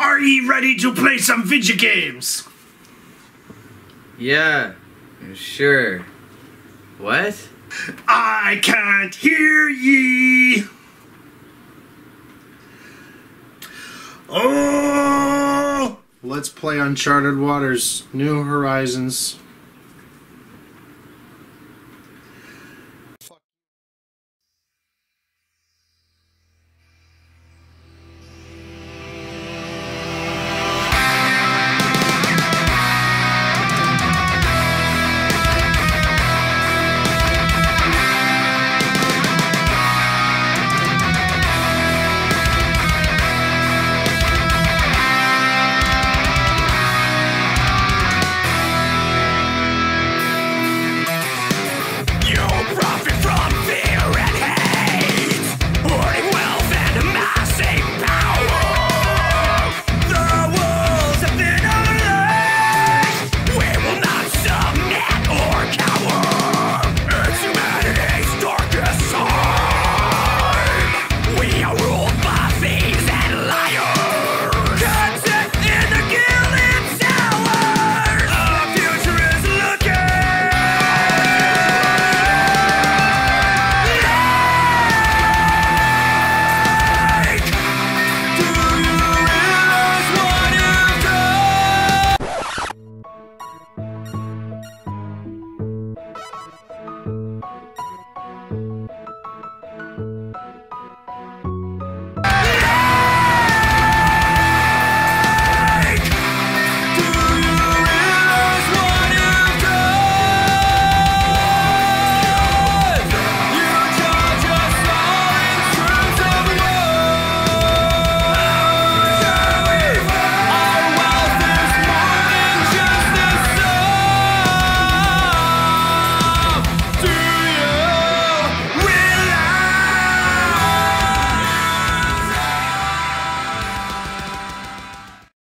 Are ye ready to play some video games? Yeah, sure. What? I can't hear ye! Oh! Let's play Uncharted Waters: New Horizons.